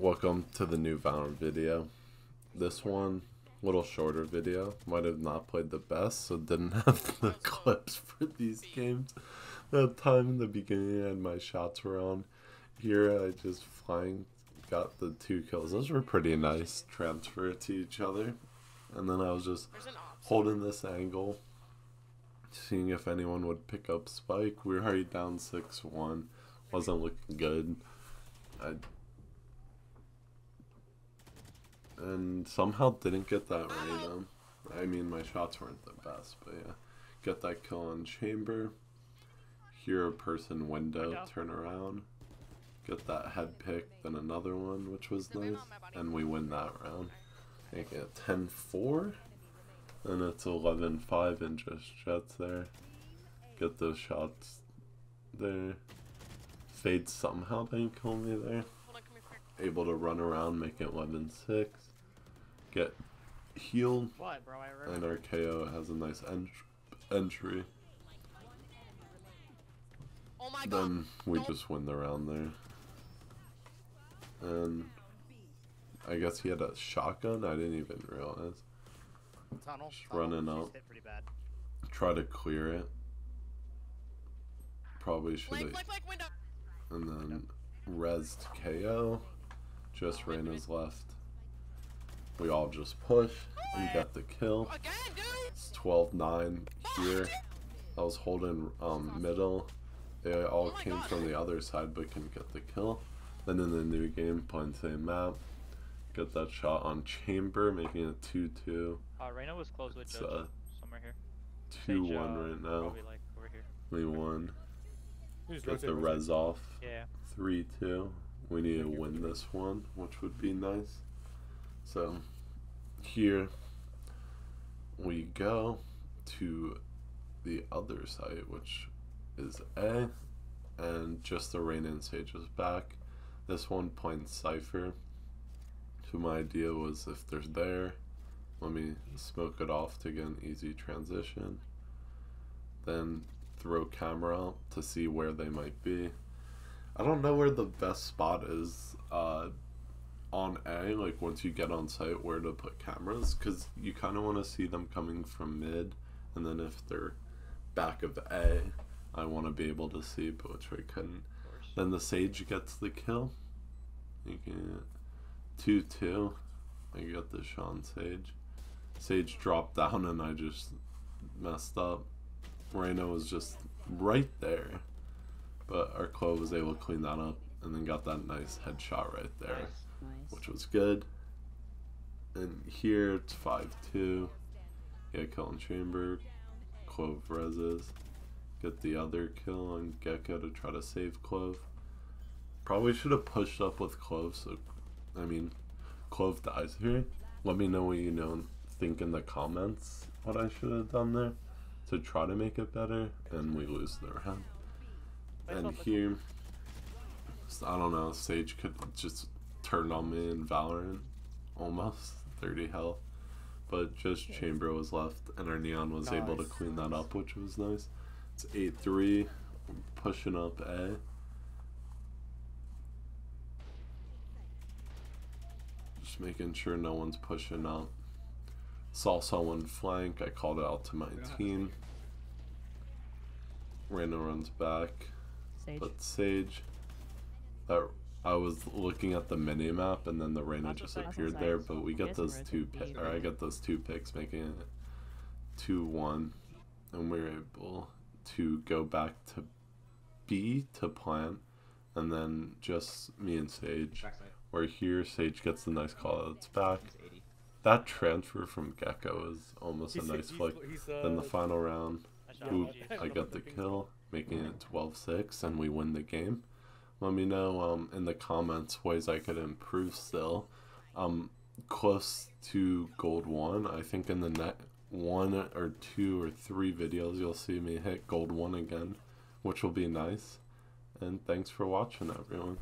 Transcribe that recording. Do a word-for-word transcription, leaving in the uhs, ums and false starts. Welcome to the new Valorant video. This one, little shorter video. Might have not played the best, so didn't have the clips for these games. That time in the beginning, and my shots were on. Here, I just flying got the two kills. Those were pretty nice, transfer to each other. And then I was just holding this angle, seeing if anyone would pick up Spike. We were already down six one. Wasn't looking good. I and somehow didn't get that Reyna. I mean, my shots weren't the best, but yeah. Get that kill on chamber. Hear a person window, turn around. Get that head pick, then another one, which was nice. And we win that round. Make it ten four. And it's eleven five and just jets there. Get those shots there. Fade somehow didn't kill me there. Able to run around, make it eleven six, get healed, what, bro, and our K O has a nice en entry. Oh my God. Then we Don't. just win the round there. And I guess he had a shotgun, I didn't even realize. Tunnel. Just Tunnel. running up, try to clear it. Probably should have. And then window. Res to K O. Just Reyna's left. We all just push. We got the kill. It's twelve nine here. I was holding um, middle. They all came from the other side but couldn't get the kill. Then in the new game, playing the same map, get that shot on chamber, making it two two. Uh, Reyna was close with Jojo uh, somewhere here. two one uh, right now. Like over here. We won. Get the res off. Yeah. three two. We need to win this one, which would be nice. So here we go to the other site, which is A, and just the Reyna and Sage is back. This one playing Cypher. So my idea was, if they're there, let me smoke it off to get an easy transition. Then throw camera to see where they might be. I don't know where the best spot is uh, on A, like once you get on site, where to put cameras, because you kind of want to see them coming from mid, and then if they're back of A, I want to be able to see, but which we couldn't. Then the Sage gets the kill. You can two two. I got the Sean Sage. Sage dropped down and I just messed up. Reyna was just right there, but our Chloe was able to clean that up, and then got that nice headshot right there, nice, nice. Which was good. And here it's five two. Yeah, kill on chamber. Clove reses. Get the other kill on Gekko to try to save Clove. Probably should have pushed up with Clove, so, I mean, Clove dies here. Let me know what you know, think in the comments what I should have done there to try to make it better, and we lose the round. And here, I don't know, Sage could just turn on me in Valorant, almost, thirty health. But just chamber was left, and our Neon was nice. able to clean that up, which was nice. It's eight three, pushing up A. Just making sure no one's pushing up. Saw someone flank, I called it out to my team. Reyna runs back. Sage. But Sage, that I was looking at the mini map, and then the Reyna just appeared there. But we get those two picks, or I get those two picks, making it two one, and we were able to go back to B to plant, and then just me and Sage. Where here, Sage gets the nice call that's back. That transfer from Gekko is almost a nice flick. Then the final round, ooh, I got the kill, making it twelve six, and we win the game. Let me know um, in the comments ways I could improve still. Um, close to gold one. I think in the next one or two or three videos you'll see me hit gold one again, which will be nice. And thanks for watching, everyone.